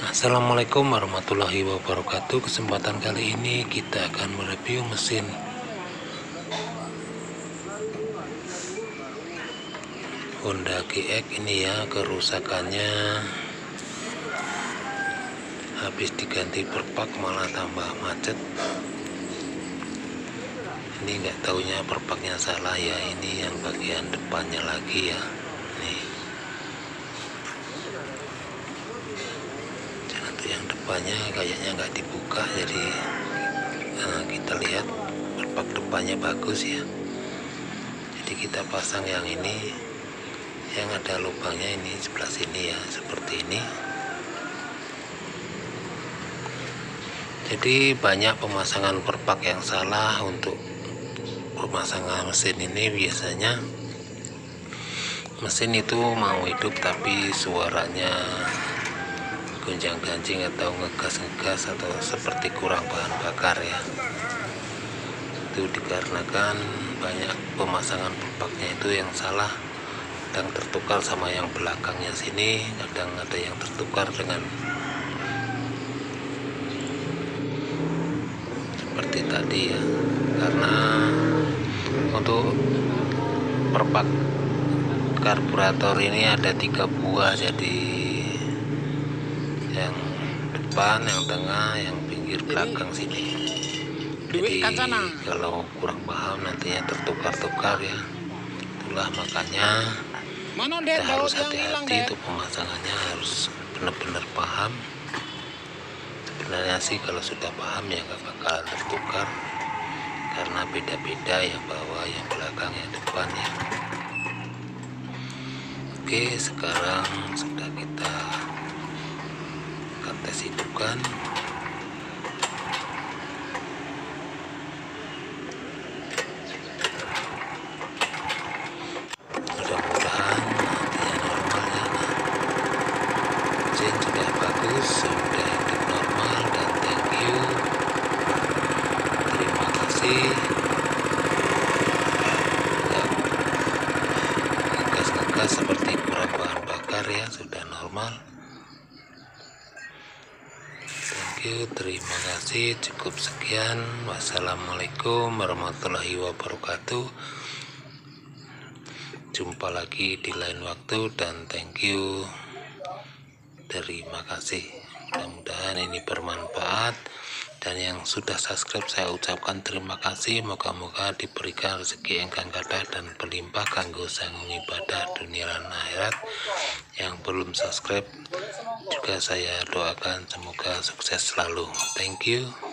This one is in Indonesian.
Assalamualaikum warahmatullahi wabarakatuh. Kesempatan kali ini kita akan mereview mesin Honda GX ini ya. Kerusakannya habis diganti perpak malah tambah macet. Ini nggak taunya perpaknya salah ya, ini yang bagian depannya lagi ya. Nih, yang depannya kayaknya nggak dibuka, jadi kita lihat perpak depannya bagus ya, jadi kita pasang yang ini yang ada lubangnya ini sebelah sini ya, seperti ini. Jadi banyak pemasangan perpak yang salah. Untuk pemasangan mesin ini biasanya mesin itu mau hidup tapi suaranya gonjang-ganjing atau ngegas-ngegas atau seperti kurang bahan bakar ya. Itu dikarenakan banyak pemasangan perpaknya itu yang salah, kadang tertukar sama yang belakangnya sini, kadang ada yang tertukar dengan seperti tadi ya. Karena untuk perpak karburator ini ada 3 buah, jadi yang depan, yang tengah, yang pinggir belakang sini. Jadi kalau kurang paham nantinya tertukar-tukar ya. Itulah makanya kita harus hati-hati, itu pemasangannya harus benar-benar paham. Sebenarnya sih kalau sudah paham ya nggak bakal tertukar, karena beda-beda yang bawah, yang belakang, yang depan ya. Oke, sekarang sudah kita tes hidupkan. Mudah-mudahan nantinya normalnya mesin sudah bagus, sudah hidup normal. Dan thank you, terima kasih. Ngegas-ngegas seperti kurang bahan bakar ya, sudah normal. Terima kasih, cukup sekian. Wassalamualaikum warahmatullahi wabarakatuh. Jumpa lagi di lain waktu, dan thank you, terima kasih. Mudah-mudahan ini bermanfaat, dan yang sudah subscribe saya ucapkan terima kasih. Moga-moga diberikan rezeki engkang kathah dan berlimpah kanggo sangung ibadah dunia dan akhirat. Yang belum subscribe juga saya doakan semoga sukses selalu. Thank you.